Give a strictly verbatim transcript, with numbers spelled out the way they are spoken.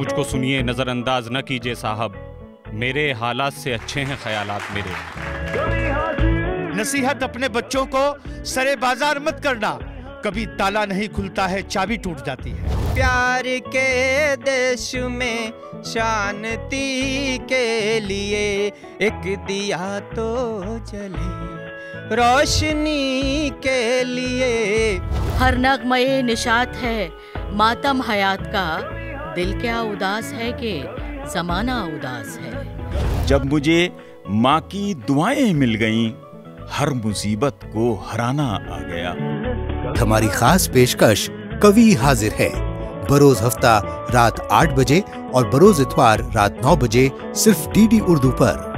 मुझको सुनिए, नज़रअंदाज न कीजिए साहब, मेरे हालात से अच्छे हैं ख्यालात मेरे। नसीहत, अपने बच्चों को सरे बाजार मत करना, कभी ताला नहीं खुलता है, चाबी टूट जाती है। प्यार के देश में शांति के लिए एक दिया तो जले रोशनी के लिए। हर नगमे निशात है मातम हयात का, दिल क्या उदास है कि जमाना उदास है। जब मुझे माँ की दुआएं मिल गईं, हर मुसीबत को हराना आ गया। हमारी खास पेशकश कवि हाजिर है, बरोज हफ्ता रात आठ बजे और बरोज इतवार रात नौ बजे सिर्फ डीडी उर्दू पर।